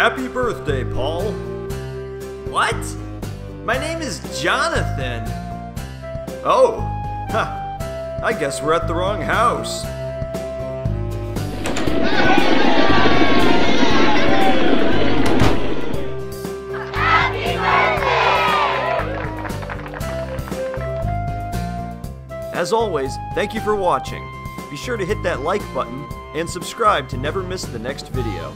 Happy birthday, Paul. What? My name is Jonathan. Oh, ha. I guess we're at the wrong house. Happy birthday! As always, thank you for watching. Be sure to hit that like button and subscribe to never miss the next video.